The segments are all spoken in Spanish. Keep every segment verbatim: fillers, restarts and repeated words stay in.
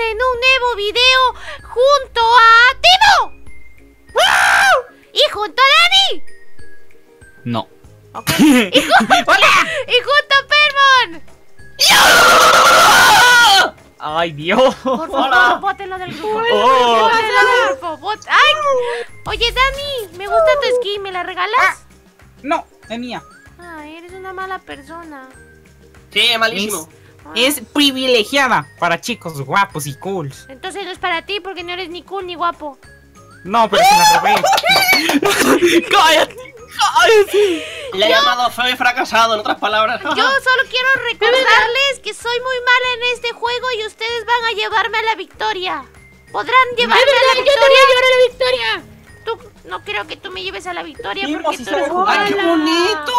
En un nuevo video junto a Timo. ¡Wow! Y junto a Dani. No. Okay. Y, junto... ¡Hola! Y junto a Permon. ¡Yo! Ay, Dios. Por favor, bótenlo del grupo. Oh. Del grupo. Bot... Ay. Oye, Dani, me gusta tu skin, ¿me la regalas? Ah, no, es mía. Ay, eres una mala persona. Sí, malísimo. Es privilegiada para chicos guapos y cool. Entonces no es para ti porque no eres ni cool ni guapo. No, pero es una revés. ¡Cállate! ¡Cállate! Le he llamado feo y fracasado, en otras palabras. Yo solo quiero recordarles que soy muy mala en este juego y ustedes van a llevarme a la victoria. ¿Podrán llevarme a la victoria? ¡Yo te voy a llevar a la victoria! Tú, no creo que tú me lleves a la victoria Timo, porque si tú eres mala. ¡Ay, qué bonito!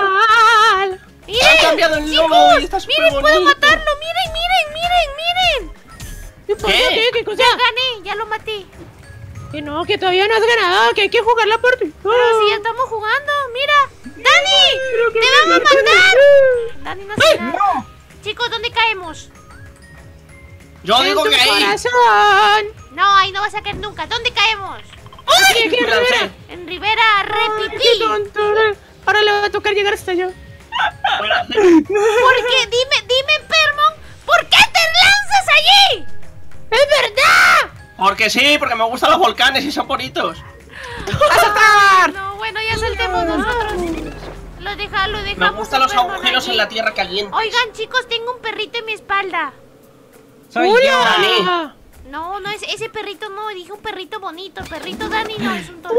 ¡Ah! ¡Miren! ¡Ha cambiado el logo! ¡Chicos! Está super ¡Miren! Bonito. ¡Puedo matarlo! ¡Miren! ¡Miren! ¡Miren! ¡Miren! ¿Qué? ¿Qué? ¿Qué? Ya gané, ya lo maté. Que no, que todavía no has ganado, que hay que jugar la partida. Pero oh. si ya estamos jugando, mira. ¡Dani! ¡Te vamos a matar! ¡Dani no se no. Chicos, ¿dónde caemos? Yo digo que ahí. Corazón. No, ahí no vas a caer nunca. ¿Dónde caemos? ¡Ay! Aquí, aquí, en Rivera. En Rivera, repipí. Ahora le va a tocar llegar hasta allá. Porque dime, dime, Permon, ¿por qué te lanzas allí? ¡Es verdad! Porque sí, porque me gustan los volcanes y son bonitos. ¡A saltar! No, bueno, ya saltemos nosotros. Lo deja, lo dejamos. Me gustan los agujeros allí en la tierra caliente. Oigan, chicos, tengo un perrito en mi espalda. ¡Soy yo, Dani! No, no, es, ese perrito no, dije un perrito bonito. El perrito Dani no, es un tonto. ¡Uh!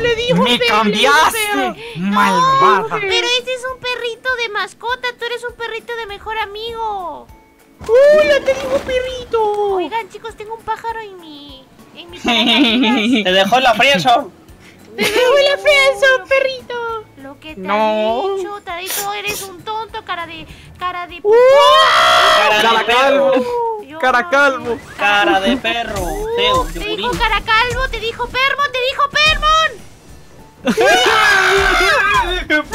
Le dijo ¡Me perrito, cambiaste! ¡Malvada! No, pero este es un perrito de mascota, tú eres un perrito de mejor amigo. ¡Uh! ¡Le te dijo perrito! Oigan, chicos, tengo un pájaro en mi... En mi ¡Te dejó la friendzone! ¡Te dejó la friendzone, perrito! Lo que te no. han dicho, te ha dicho, eres un tonto, cara de... Cara de... ¡Uh! Cara de calvo. Cara calvo. Cara de perro. Uh, Teo, te dijo cara calvo, te dijo Permon, te dijo Permon.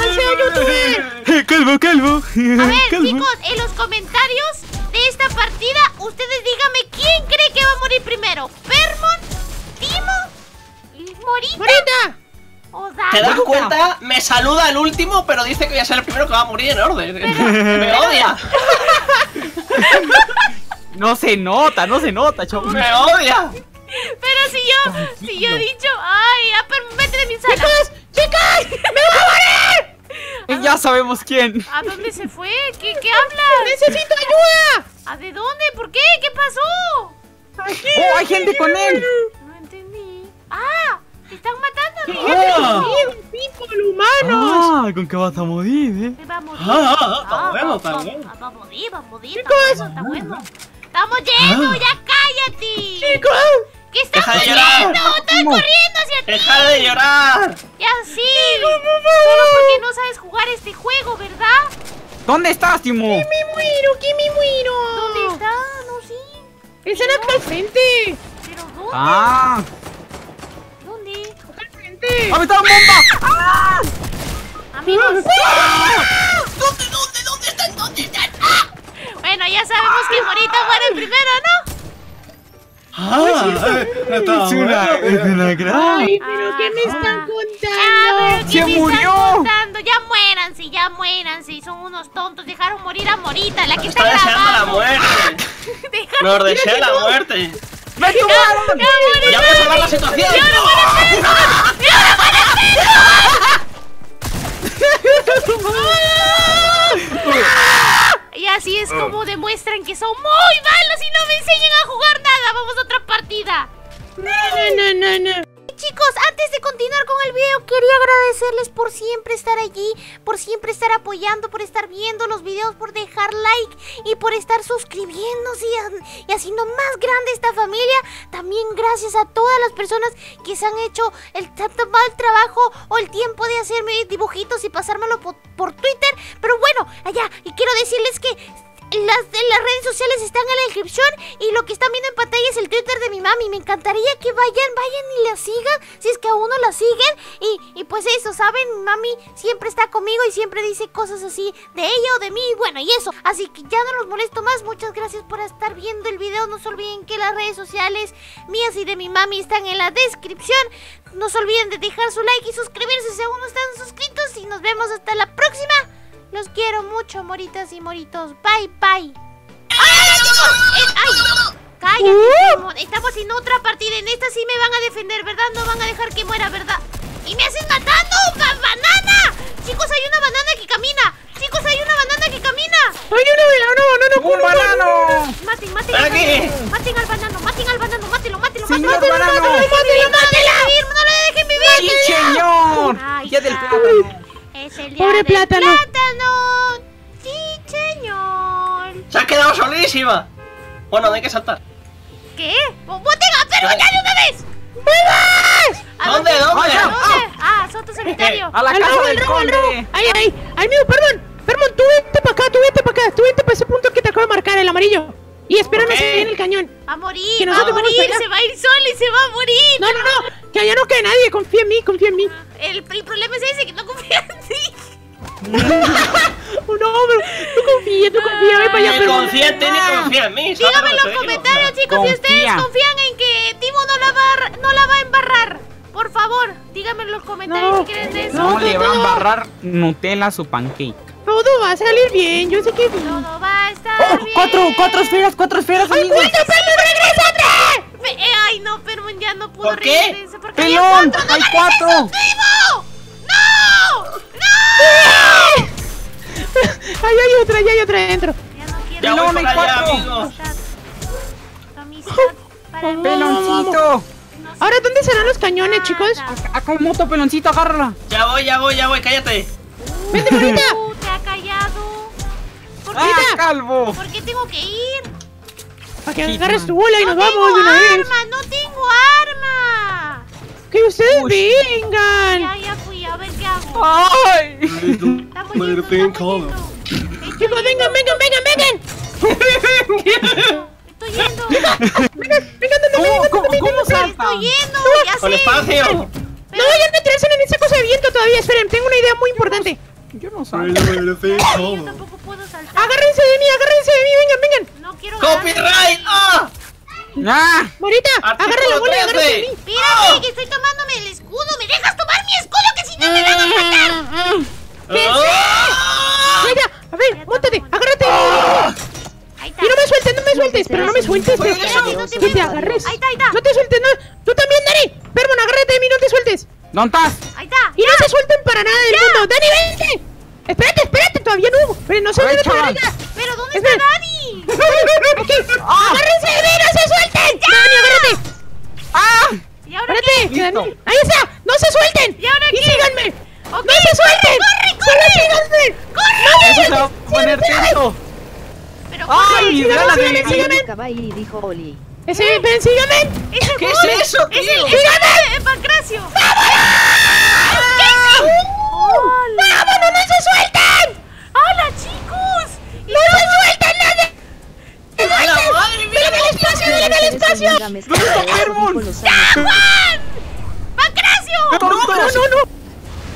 Calvo, calvo. A ver, calvo. Chicos, en los comentarios de esta partida, ustedes díganme quién cree que va a morir primero. ¿Permon? ¿Timo? ¿Morita? ¡Morita! Oh, ¿te das cuenta? Me saluda el último, pero dice que voy a ser el primero que va a morir en orden. Pero, me odia. No se nota, no se nota, chaval. Me odia. Pero si yo, Tranquilo. si yo he dicho, ay, Aper, vete de mi sala. Chicos, chicos, me voy a morir. ¿A ya dónde? Sabemos quién. ¿A dónde se fue? ¿Qué, qué habla? Necesito ayuda. ¿A de dónde? ¿Por qué? ¿Qué pasó? Aquí, oh, hay aquí, gente con él. No entendí. Ah, te están matando. ¿Qué gente tipo de humanos? Ah, ¿con qué vas a morir, eh? Me va a morir. Ah, ah, ah, ah, está bueno, está Va a morir, va a morir. Chicos, está bueno. ¡Estamos yendo! Ah. ¡Ya cállate! ¡Chicos! ¿Qué estás corriendo? ¡Estás corriendo hacia ti! ¡Deja de llorar! ¡Ya sí! Timo, solo porque no sabes jugar este juego, ¿verdad? ¿Dónde estás, Timo? ¡Que me muero! ¡Que me muero! ¿Dónde está? No sé. Sí. ¡Están acá al frente! ¿Pero dónde? ¡Ah! ¿Dónde? ¡Acá al frente! ¡Ah, me está la bomba! ¡Ah! ¡Amigos! ¡Ah! ¿Dónde, dónde, dónde están? ¿Dónde están? ¡Ah! Bueno, ya sabemos que Morita muere el primero, ¿no? ¡Ah! Es una, es una gran... ¡Ay, pero qué me están contando! ¡Se murió! ¡Ya muéranse, ya muéranse! Son unos tontos, dejaron morir a Morita, la que está grabando. ¡Está deseando la muerte! ¡Nos desea la muerte! ¡Me tumbaron! ¡Ya voy a salvar la situación! ¡Yo no voy a hacer! ¡Yo no voy a hacer! Y así es como demuestran que son muy malos y no me enseñan a jugar nada. Vamos a otra partida. No, no, no, no, no. Chicos, antes de continuar con el video, quería agradecerles por siempre estar allí, por siempre estar apoyando, por estar viendo los videos, por dejar like y por estar suscribiéndose y, y haciendo más grande esta familia. También gracias a todas las personas que se han hecho el mal trabajo o el tiempo de hacerme dibujitos y pasármelo por, por Twitter. Pero bueno, allá, y quiero decirles que... Las de las redes sociales están en la descripción y lo que están viendo en pantalla es el Twitter de mi mami. Me encantaría que vayan, vayan y la sigan, si es que aún no la siguen. Y, y pues eso, ¿saben? Mi mami siempre está conmigo y siempre dice cosas así de ella o de mí, y bueno, y eso. Así que ya no los molesto más, muchas gracias por estar viendo el video. No se olviden que las redes sociales mías y de mi mami están en la descripción. No se olviden de dejar su like y suscribirse si aún no están suscritos. Y nos vemos hasta la próxima. Los quiero mucho, moritas y moritos. Bye, bye. ¡Ay, Timo! ¡Cállate, Timo! Estamos en otra partida. En esta sí me van a defender, ¿verdad? No van a dejar que muera, ¿verdad? ¡Y me hacen matando! ¡Ba- ¡Banana! Chicos, hay una banana que camina. Chicos, hay una banana que camina. ¡Hay una banana! ¡Un banano! ¡Maten, maten al banano! ¡Maten al banano! ¡Maten al banano! ¡Mátelo, mátelo, mátelo! ¡Mátelo, mátelo! ¡No le dejen vivir! ¡No le dejen vivir! ¡Sí, señor! ¡Ya del plátano! ¡Es el día del plátano! ¡Sí, señor! ¡Se ha quedado solísima! Bueno, no hay que saltar. ¿Qué? ¡Boten a Permon ya de una vez! ¡Vuelvas! ¿Dónde? ¿Dónde? Ah, Soto Solitario. ¡A la casa del conde! ¡Ay, ay! ¡Ay, mío, Permon! Permon, tú vente para acá, tú vente para acá, tú vente para ese punto que te acabo de marcar, el amarillo. Y espérame okay. Se en el cañón. Va a morir, va a morir, se va a ir solo y se va a morir. No, no, no, que allá no cae nadie, confía en mí, confía en mí. El, el problema es ese, que no confía en ti. No, pero tú confía, tú confía, ven para allá. Ni confía en ti, ni confía en mí. Díganme en los comentarios, chicos, confía. Si ustedes confían en que Timo no la va, no la va a embarrar. Por favor, díganme en los comentarios no, si quieren eso. No, no le va a embarrar Nutella su pancake. Todo va a salir bien, yo sé que todo va a estar oh, bien. Cuatro, cuatro esferas, cuatro esferas, amigos. ¡Ay, cuatro, Permon, regrésate! Eh, ay, no, Permon ya no pudo regresar. ¿Por qué? ¡Pelón! ¡Hay cuatro! ¡No! ¡No! ¡No! ¡Ay, hay otra, ya hay otra adentro! Ya no quiero. ¡Pelón, hay cuatro! Amistad. Amistad para mí. ¡Peloncito! Ahora, ¿dónde serán los cañones, chicos? Acá hay moto, peloncito, agárrala. Ya voy, ya voy, ya voy, cállate. ¡Vente, Morita! Callado. ¿Por qué? Ah, calvo. ¿Por qué tengo que ir? Para que agarres tu bola y no nos vamos de una vez. No tengo arma, no tengo arma. Que ustedes Uy. vengan. Ya, ya fui, a ver qué hago. Ay. Estamos yendo, estamos yendo. Chicos, vengan, vengan, vengan, vengan. Estoy yendo. Vengan, vengan, vengan. ¿Cómo, cómo salta? Estoy yendo, ya sé. Con espacio. No vayan a meterse en esa cosa de viento todavía. Esperen, tengo una idea muy importante. Yo no salto. Ay, yo tampoco puedo saltar. Agárrense de mí, agárrense de mí, vengan, vengan. No quiero copyright. ¡Ah! ¡Nah! Morita, agarra la bola y agárrense de mí. Espérate, oh. que estoy tomándome el escudo. ¿Me dejas tomar mi escudo? Que si no me van a matar. ¿Qué es? Mira, a ver, móntate, agárrate. Ah. Ahí está. Y no me sueltes, no me sueltes, pero no me sueltes. Pero no te sueltes, agarres. Ahí está, ahí está. No te sueltes, no. Tú también, Dani. Permon, agárrate de mí, no te sueltes. ¿Dónde estás? Ahí está. Y no se suelten para nada del mundo. ¡Dani, vente! Espérate, espérate, todavía no. Pero no se debe parar ya. Pero ¿dónde está Dani? ¡Agárrense de mí, no se suelten! ¡Dani, agárrate! ¡Ah! ¿Y ahora qué? ¡Ahí está! ¡No se suelten! ¡Y ahora qué! ¡Síganme! ¡No se suelten! ¡Corre, corre! ¡Corre! ¡Corre! ¡Eso se va a poner tenso! ¡Ay, dijo Oli! ¡Ese, ven, síganme! ¿Qué es eso, tío? ¡Síganme! ¡Pancracio! ¡Vámonos! ¿Qué es eso? ¡Vámonos, no se suelten! ¡Hola, chicos! ¡No se suelten! ¡No se suelten! ¡Dale el espacio, dale el espacio! ¡Dónde está Permon! ¡Ya, Juan! ¡Pancracio! ¡No, no, no!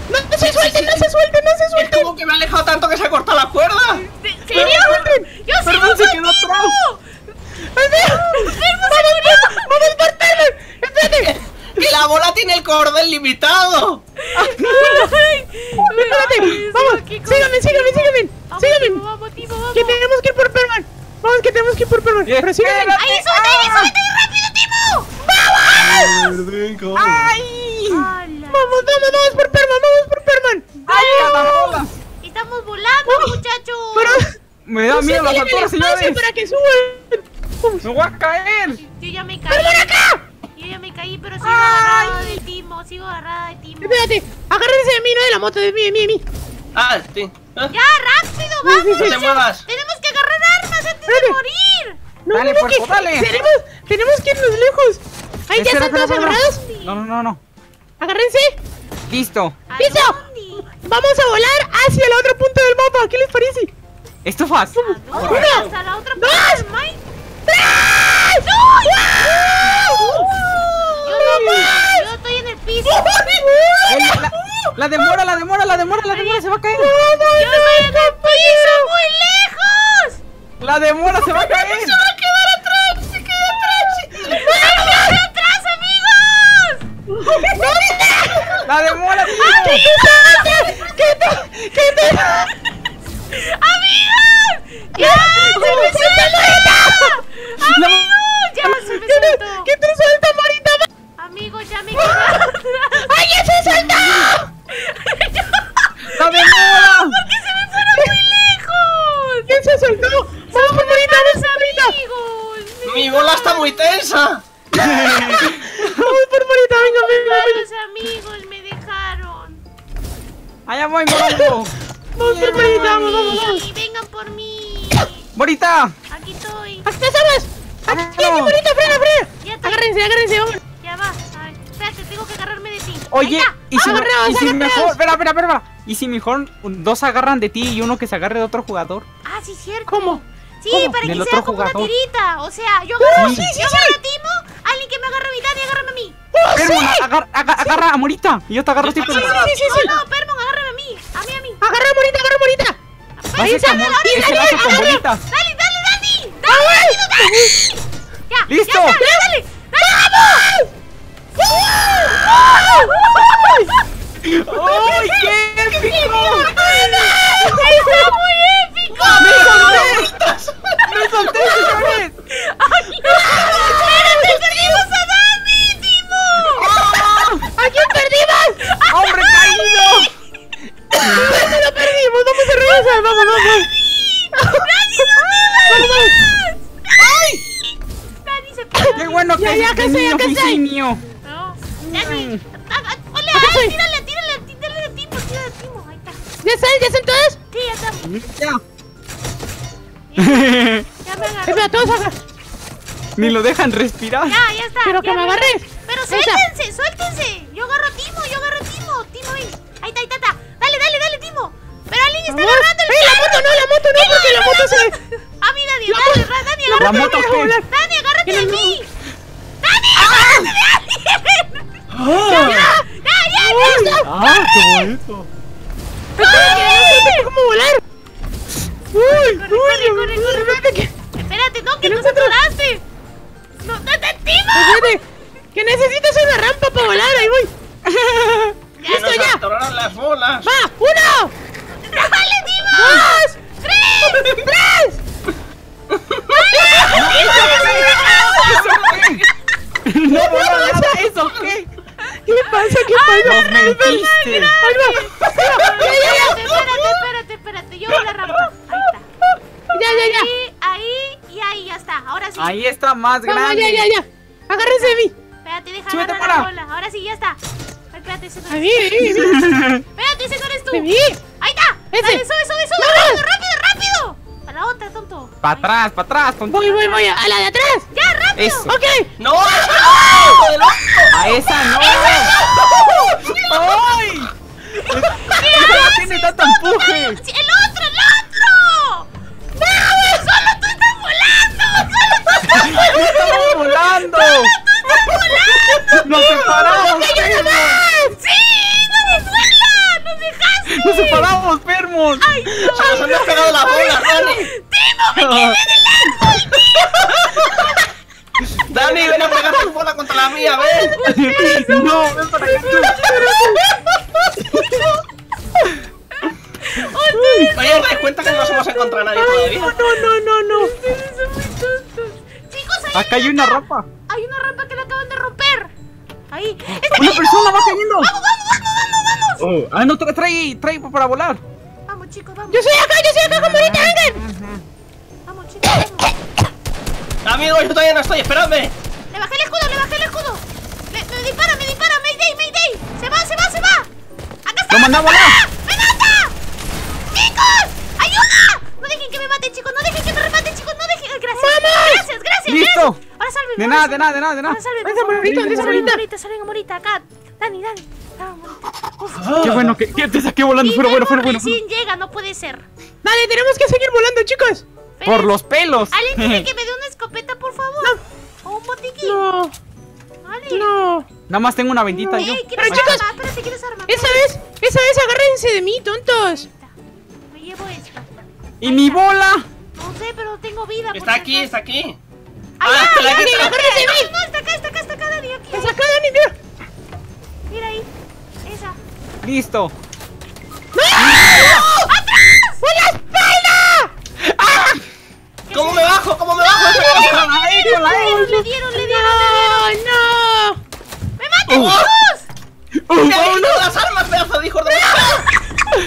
¡No, no se suelten, no se suelten, no se suelten! Es como que me ha alejado tanto que se ha cortado la cuerda. ¿Serio? ¡Yo sigo contigo! ¡Permon se murió! ¡Espérate! ¡Que la bola tiene el cordel limitado! ¡Espérate! ¡Vamos! ¡Síganme, síganme, síganme! ¡Síganme! ¡Que tenemos que ir por Permon! ¡Vamos, que tenemos que ir por Permon! ¡Resíganme! ¡Ahí suelta, ahí suelta! ¡Rápido, Timo! ¡Vamos! ¡Ay! ¡Vamos, vamos, vamos por Permon! ¡Vamos por Permon! ¡Vamos! ¡Estamos volando, muchachos! ¡Me da miedo la altura, señores! ¡Para que suban! ¡Me voy a caer! ¡Yo ya me caí! ¡Permon acá! Yo ya me caí, pero sigo Ay. agarrado de Timo, sigo agarrada de Timo. Espérate, agárrense de mí, no de la moto, de mí, de mí, de mí. Ah, sí. Ah. Ya, rápido, vamos. No te muevas. Tenemos que agarrar armas antes Espérate. de morir. No, dale, no, por que, por, dale. Tenemos, tenemos que irnos lejos. Ahí ya están todos agarrados. No, no, no, no. Agárrense. Listo. ¿Listo? Vamos a volar hacia el otro punto del mapa. ¿Qué les parece? ¡Estufas! ¡No! ¡Hasta la otra parte! ¡No! ¡No! ¡Yo estoy en el piso! La demora, la demora, la demora, la demora se va a caer. ¡Yo estoy en el piso muy lejos! ¡La demora se va a caer! ¡Se va a quedar atrás! ¡Se queda atrás! ¡Se queda atrás, amigos! ¡La demora! ¡Qué te! ¡Amigos! ¡Ya! ¡Se me suelta! ¡Amigos! ¡Ya se me suelta! ¿Qué te suelta, Morita? Amigos, ya me quedaste. ¡Ay, ya se suelta! ¡No me muero! ¿Por qué se me fueron muy lejos? ¿Quién se soltó? ¡Vamos, Morita! ¡Vamos, amigos! ¡Mi bola está muy tensa! ¡Vamos por Morita! ¡Venga, venga! ¡Los amigos me dejaron! ¡Allá voy, Morita! ¡Vamos por Morita! ¡Vamos, vamos, vamos! ¡Vengan por mí! ¡Morita! ¡Aquí estoy! ¡Aquí sabes! ¡Aquí, aquí, Morita! ¡Frena, frena! ¡Agárrense, agárrense! ¡Vamos! Ya va. Ay, espérate, tengo que agarrarme de ti. Oye, venga. ¿Y si, agarraos, y si mejor... Espera, espera, espera. ¿Y si mejor dos agarran de ti y uno que se agarre de otro jugador? Ah, sí, cierto. ¿Cómo? Sí, ¿Cómo? para que sea como jugador. una tirita. O sea, yo agarro, sí, sí, yo sí, agarro sí. a Timo, alguien que me agarre a mi Dani y agárrame a mí. Oh, Permon, sí. agar, agar, sí. agarra a Morita y yo te agarro a ti. Sí, sí, sí, sí. No, no, Permon, agárrame a mí. A mí, a mí. Agarra a Morita, agarra a Morita. Ahí está, Dani, Dani, Dani, Dani. Dani, ya, listo. Ya está, dale. ¡Ay, qué épico! ¡Está muy épico! ¡Me solté! ¡Me solté, señores! ¡Ay, no! ¡Espérate, perdimos a Dani, Timo! ¡A quién perdimos! ¡Hombre caído! ¡No lo perdimos! ¡Vamos a regresar! ¡Vamos, vamos! ¡Dani, dónde vas! ¡Ay! ¡Dani se perdió! ¡Qué bueno que es de mío, que es mío! ¡Dani! ¡Ay, tírale, tírale, tírale de Timo, tírale de Timo! Ahí está. ¿Ya están? ¿Ya están todos? Sí, ya están. Ya. Ya me agarré. Espera, todos agarran. Ni lo dejan respirar. Ya, ya está. Pero ya que me agarres. Pero suéltense, Esa. suéltense. Yo agarro a Timo, yo agarro a Timo. Timo, ven. Ahí está, ahí está, está. Dale, dale, dale, Timo. Pero alguien está agarrando el ¡Eh, la moto no, la moto no! Timo, porque la, la moto se... A mí, Dani, la dale, la Dani, agárrate la moto, a mí. Dani, agárrate a mí. ¡Dani, agárrate a mí! ¡Ah, qué bonito! ¡Espérate, cómo volar! ¡Uy! ¡Corre, corre, corre! corre ¡Espérate, no, que no te atoraste! ¡No, no te timo! ¡Que necesitas una rampa para volar! ¡Ahí voy! ¡Listo, ya! ¡Nos atoraron las bolas! ¡Va! ¡Uno! ¡Dale, Timo! ¡Dos! ¡Tres! ¡Tres! ¡No, no, no! ¿Eso qué? ¿Qué pasa? ¿Qué pasa? ¡Me mentiste! Espérate, espérate, espérate. Yo voy la rampa. Ahí está. Ya, ya, ya. Ahí, ahí y ahí ya está. Ahora sí. Ahí está más grande. Ya, ya, ya. Agárrense de mí. Espérate, deja agarrar la bola. Ahora sí, ya está. Espérate, ese no eres tú. Espérate, ese no eres tú. Ahí está. Dale, sube, sube, sube. Rápido, rápido, rápido. Para la otra, tonto. Para atrás, para atrás, tonto. Voy, voy, voy. A la de atrás. Ya, rápido. Ok. No. ¡A esa no! ¡Ay! ¿Qué tiene tanto empuje? ¡El otro, el otro! ¡No! ¡Solo tú estás volando! ¡Solo tú estás volando! ¡Solo tú estás volando! ¡Nos separamos! ¡Sí! ¡No me vuela! ¡Nos dejaste! ¡Nos separamos, Permon! ¡Ay, no! ¡Se me ha pegado la bola, Dani! ¡Timo, me quedé delante! ¡Dani, ven a pegar tu bola contra la mía, ven! ¡No, ven para acá! Oye, ¿te das cuenta que no somos en contra de nadie todavía? No, no, no, no. Ustedes son muy tontos. Chicos, ahí... Acá hay una rampa. Hay una rampa que la acaban de romper. Ahí. ¡Una persona va cayendo! ¡Vamos, vamos, vamos, vamos! Ah, no, trae, trae para volar. Vamos, chicos, vamos. Yo soy acá, yo soy acá con Morita, vengan. Vamos, chicos, vamos. Amigo, yo todavía no estoy, esperadme. Le bajé el escudo, le bajé el escudo. Le, me dispara, me dispara, Mayday, Mayday. Se va, se va, se va. Acá está. ¡Lo mandamos! ¡Venganza! ¡Chicos! ¡Ayuda! No dejen que me maten, chicos. No dejen que me rematen, chicos. No dejen. Gracias. ¡Vamos! Gracias, gracias. Listo. Gracias. Ahora sálvenme. De nada, de nada, de nada. Ahora sálvenme. Venga, Morita, venga, Morita. Morita, salven, Morita, acá. Dani, Dani. Qué bueno que, que te saqué volando, sí, fuera, fuera, fuera, fuera. Recién fuera. Llega, no puede ser. Dale, tenemos que seguir volando, chicos. Pero por los pelos. Alguien tiene que me dé una escopeta, por favor. No. O un botiquín. No. Dale. No. Nada más tengo una bendita. No. Yo. Ey, pero chicos, arma, espérate, ¿quieres arma? Esa vez, esa vez agárrense de mí, tontos. Me llevo esto. ¿Y mi bola? No sé, pero tengo vida. Está aquí, está aquí. ¡Ah, está aquí! ¡No, no, está acá, está acá, está acá, Dani! Aquí. Está acá, Dani, mira. Mira ahí. Esa. Listo. ¡No! ¡Atrás! ¡Por la espalda! ¡Ah! ¿Cómo me bajo? ¿Cómo me bajo? ¡Le dieron, le dieron! ¡No, no! ¡Me maten todos! ¡Oh, no! ¡Las armas, pedazo de hijo de puta!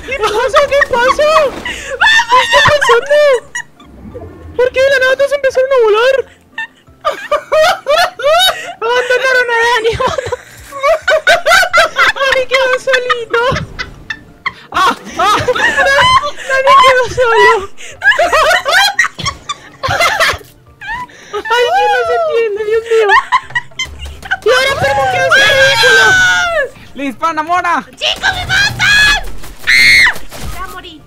¿Qué pasó? ¿Qué pasó? ¿Qué está pasando? ¿Por qué de la nada todos empezaron a volar? ¡Abandonaron a Dani! Dani quedó solito. ¡Ah! ¡Ah! Dani quedó solo. Ay, que no se entiende, Dios mío. Y ahora Permon quedó solo. ¡Le dispara, Mora! ¡Chicos, me matan! Ya morí.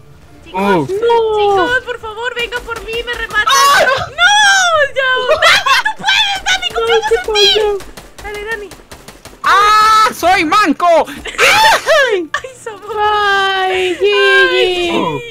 Chicos, oh. No. Chicos, por favor, vengan por mí, me rematan. Oh. ¡No! ¡Ya! ¡Dani, tú puedes! ¡Dani, confiamos en ti! Dale, Dani. ¡Ah! ¡Soy manco! ¡Ay! ¡Ay, somos! ¡Ay, Gigi!